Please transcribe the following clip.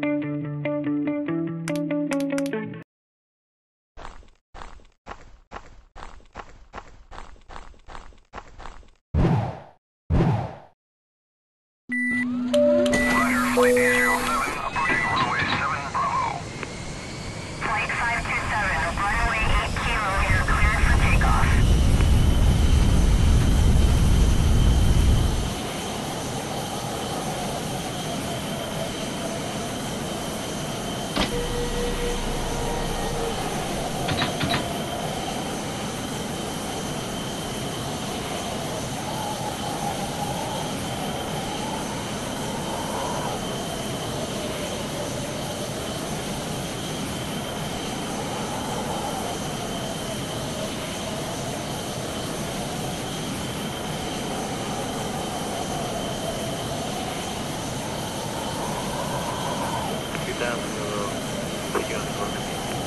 Down in the road,